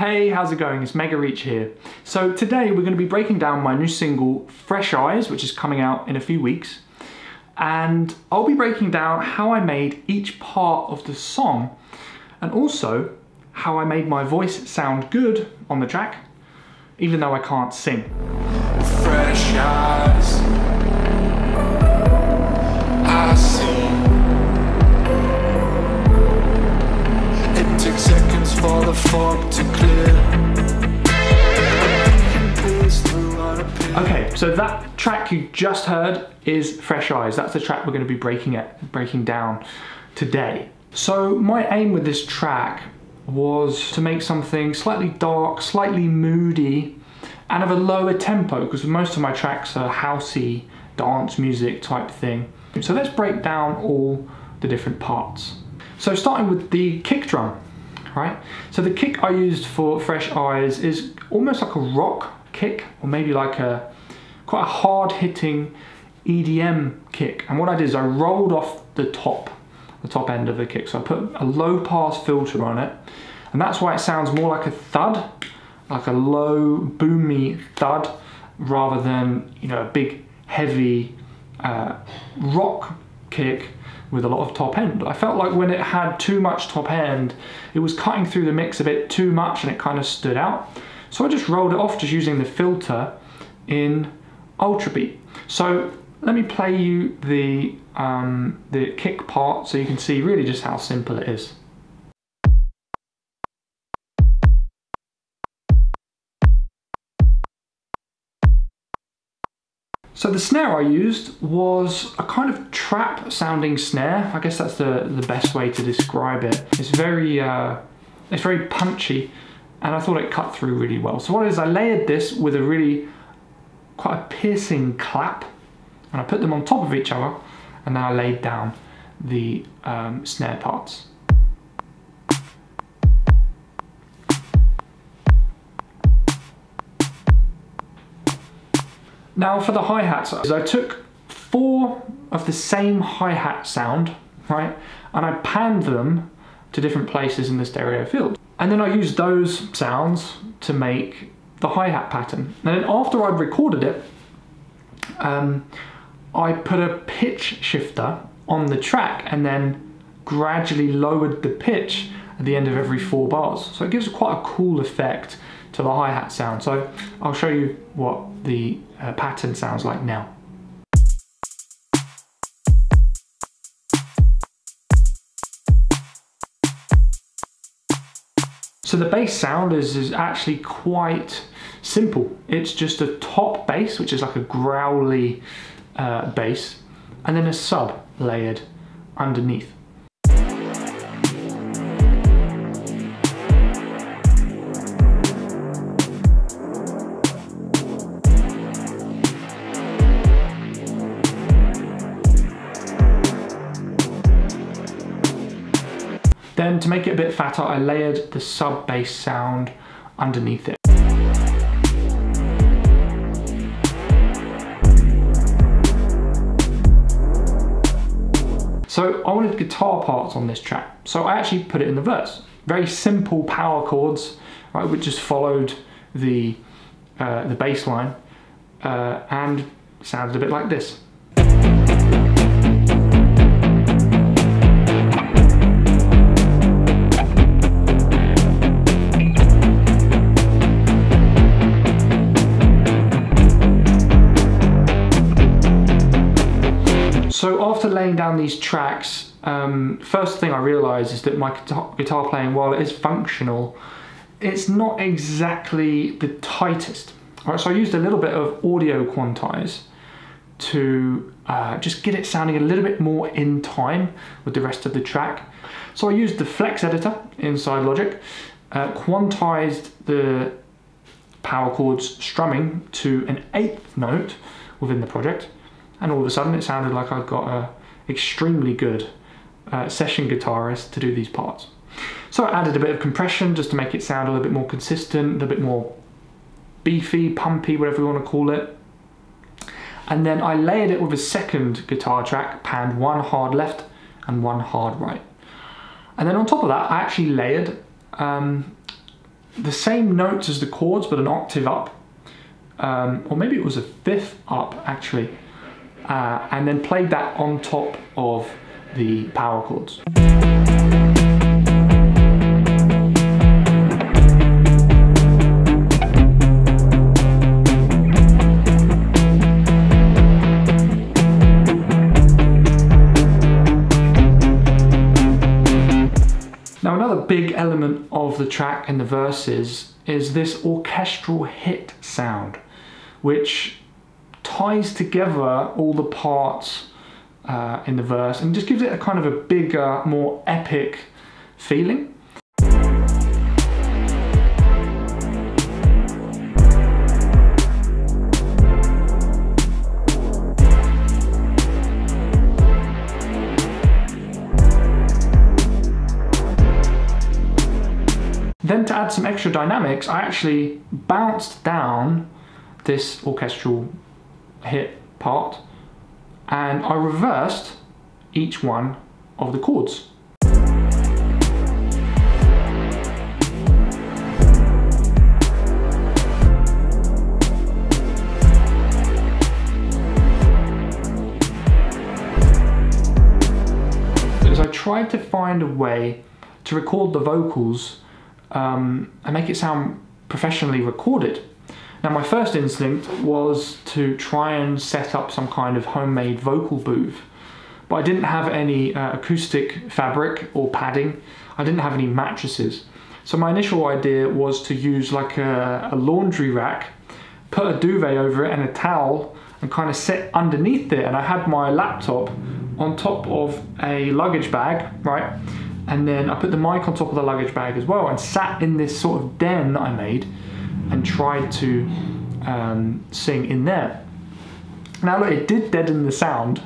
Hey, how's it going? It's Mega Reach here. So today we're going to be breaking down my new single, Fresh Eyes, which is coming out in a few weeks. And I'll be breaking down how I made each part of the song, and also how I made my voice sound good on the track, even though I can't sing. Fresh eyes, I see. It takes seconds for the fog to clear. Okay, so that track you just heard is Fresh Eyes. That's the track we're going to be breaking down today. So my aim with this track was to make something slightly dark, slightly moody, and of a lower tempo, because most of my tracks are housey, dance music type thing. So let's break down all the different parts. So starting with the kick drum, right? So the kick I used for Fresh Eyes is almost like a rock kick, or maybe like quite a hard-hitting EDM kick. And what I did is I rolled off the top end of the kick. So I put a low pass filter on it, and that's why it sounds more like a thud, like a low boomy thud, rather than, you know, a big heavy rock kick with a lot of top end. I felt like when it had too much top end, it was cutting through the mix a bit too much and it kind of stood out. So I just rolled it off just using the filter in Ultra beat. So let me play you the kick part so you can see really just how simple it is. So the snare I used was a kind of trap sounding snare. I guess that's the best way to describe it. It's very punchy, and I thought it cut through really well. So what it is, I layered this with a really quite a piercing clap, and I put them on top of each other, and then I laid down the snare parts. Now for the hi-hats, I took four of the same hi-hat sound, right, and I panned them to different places in the stereo field. And then I used those sounds to make the hi-hat pattern. And then after I'd recorded it, I put a pitch shifter on the track and then gradually lowered the pitch at the end of every four bars. So it gives quite a cool effect to the hi-hat sound. So I'll show you what the pattern sounds like now. So the bass sound is actually quite simple. It's just a top bass, which is like a growly bass, and then a sub layered underneath. Then to make it a bit fatter, I layered the sub bass sound underneath it. So I wanted guitar parts on this track, so I actually put it in the verse. Very simple power chords, right, which just followed the bass line and sounded a bit like this. So after laying down these tracks, first thing I realised is that my guitar playing, while it is functional, it's not exactly the tightest. All right, so I used a little bit of audio quantize to just get it sounding a little bit more in time with the rest of the track. So I used the flex editor inside Logic, quantized the power chords strumming to an eighth note within the project, and all of a sudden it sounded like I've got an extremely good session guitarist to do these parts. So I added a bit of compression just to make it sound a little bit more consistent, a little bit more beefy, pumpy, whatever you want to call it. And then I layered it with a second guitar track, panned one hard left and one hard right. And then on top of that, I actually layered the same notes as the chords, but an octave up, or maybe it was a fifth up actually, and then played that on top of the power chords. Now, another big element of the track in the verses is this orchestral hit sound, which ties together all the parts in the verse and just gives it a kind of a bigger, more epic feeling. Then to add some extra dynamics, I actually bounced down this orchestral hit part and I reversed each one of the chords. As I tried to find a way to record the vocals and make it sound professionally recorded. Now, my first instinct was to try and set up some kind of homemade vocal booth, but I didn't have any acoustic fabric or padding. I didn't have any mattresses. So my initial idea was to use like a laundry rack, put a duvet over it and a towel and kind of sit underneath it. And I had my laptop on top of a luggage bag, right? And then I put the mic on top of the luggage bag as well and sat in this sort of den that I made and tried to sing in there. Now look, it did deaden the sound,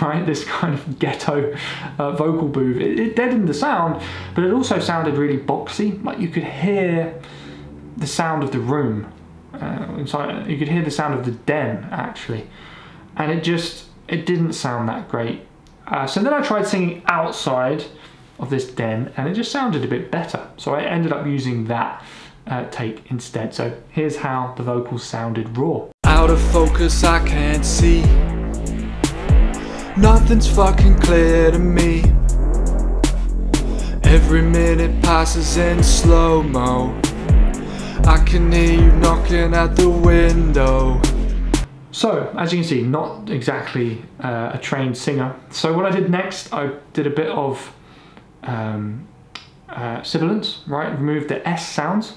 right? This kind of ghetto vocal booth. It deadened the sound, but it also sounded really boxy. Like you could hear the sound of the room. Inside, you could hear the sound of the den actually. And it didn't sound that great. So then I tried singing outside of this den and it just sounded a bit better. So I ended up using that take instead. So here's how the vocals sounded raw. Out of focus, I can't see. Nothing's fucking clear to me. Every minute passes in slow-mo. I can hear you knocking at the window. So, as you can see, not exactly a trained singer. So what I did next, I did a bit of sibilance, right? Remove the S sounds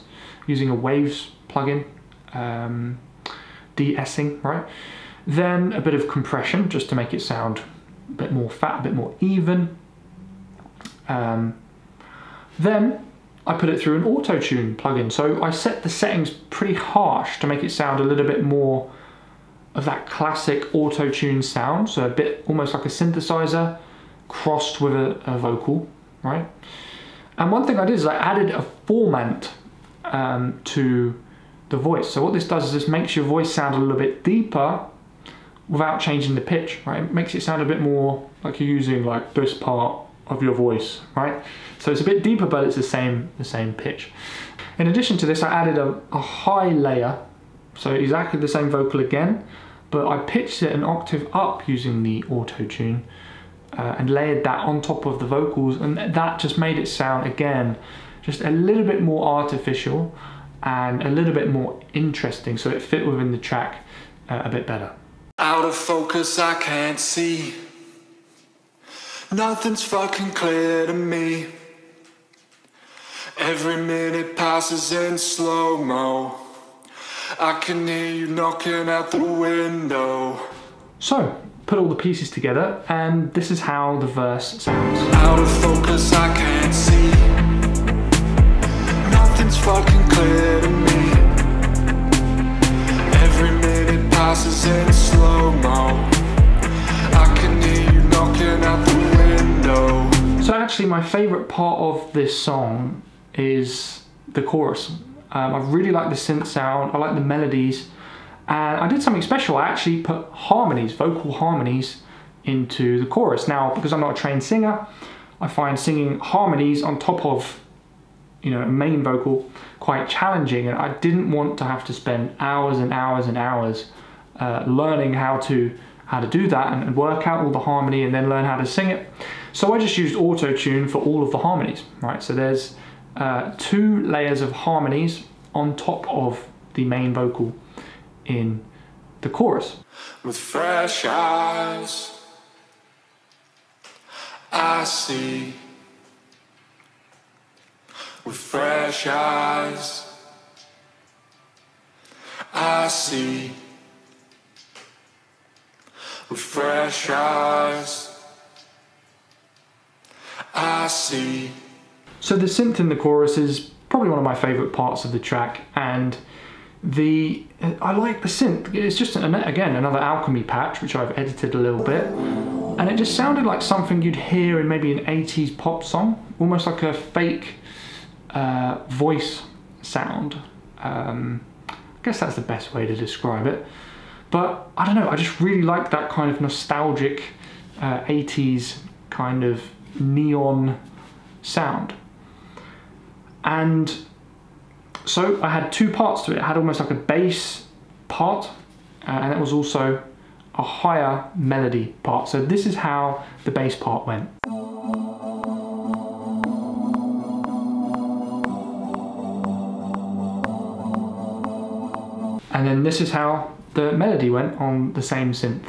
using a Waves plugin, de-essing, right? Then a bit of compression just to make it sound a bit more fat, a bit more even. Then I put it through an auto-tune plugin. So I set the settings pretty harsh to make it sound a little bit more of that classic auto-tune sound. So a bit almost like a synthesizer crossed with a vocal, right? And one thing I did is I added a formant to the voice. So what this does is this makes your voice sound a little bit deeper without changing the pitch, right? It makes it sound a bit more like you're using like this part of your voice, right? So it's a bit deeper, but it's the same pitch. In addition to this, I added a high layer. So exactly the same vocal again, but I pitched it an octave up using the auto-tune. And layered that on top of the vocals, and that just made it sound again just a little bit more artificial and a little bit more interesting, so it fit within the track a bit better. Out of focus, I can't see. Nothing's fucking clear to me. Every minute passes in slow-mo. I can hear you knocking at the window. So put all the pieces together and this is how the verse sounds. Out of focus, I can't see. Nothing's fucking clear to me. Every minute passes in slow-mo. I can hear you knocking out the window. So actually my favourite part of this song is the chorus. I really like the synth sound, I like the melodies. And I did something special. I actually put harmonies, vocal harmonies, into the chorus. Now, because I'm not a trained singer, I find singing harmonies on top of main vocal quite challenging, and I didn't want to have to spend hours and hours and hours learning how to do that and work out all the harmony and then learn how to sing it. So I just used auto-tune for all of the harmonies, right? So there's 2 layers of harmonies on top of the main vocal in the chorus. With fresh eyes, I see. With fresh eyes, I see. With fresh eyes, I see. So the synth in the chorus is probably one of my favourite parts of the track, and I like the synth. It's just, again, another Alchemy patch, which I've edited a little bit, and it just sounded like something you'd hear in maybe an 80s pop song, almost like a fake voice sound. I guess that's the best way to describe it. But I don't know, I just really like that kind of nostalgic 80s kind of neon sound. And so I had 2 parts to it. I had almost like a bass part, and it was also a higher melody part. So this is how the bass part went. And then this is how the melody went on the same synth.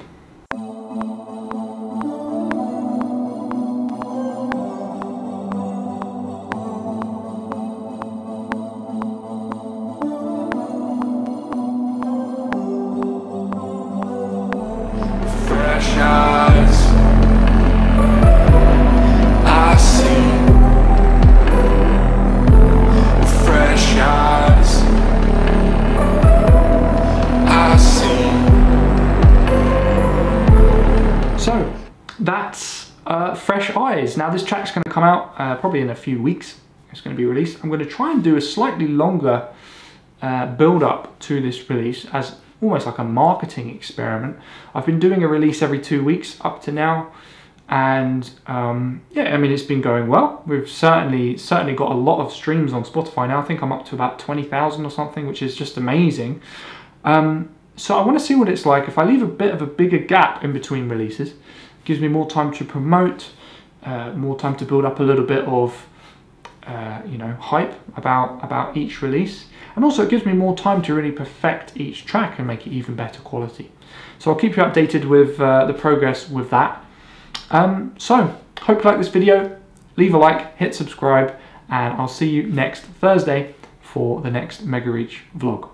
That's Fresh Eyes. Now this track's going to come out probably in a few weeks. It's going to be released. I'm going to try and do a slightly longer build up to this release as almost like a marketing experiment. I've been doing a release every 2 weeks up to now, and yeah, I mean, it's been going well. We've certainly got a lot of streams on Spotify now. I think I'm up to about 20,000 or something, which is just amazing. So I want to see what it's like if I leave a bit of a bigger gap in between releases. Gives me more time to promote, more time to build up a little bit of hype about each release, and also it gives me more time to really perfect each track and make it even better quality. So I'll keep you updated with the progress with that. So hope you like this video. Leave a like, hit subscribe, and I'll see you next Thursday for the next Mega Reach vlog.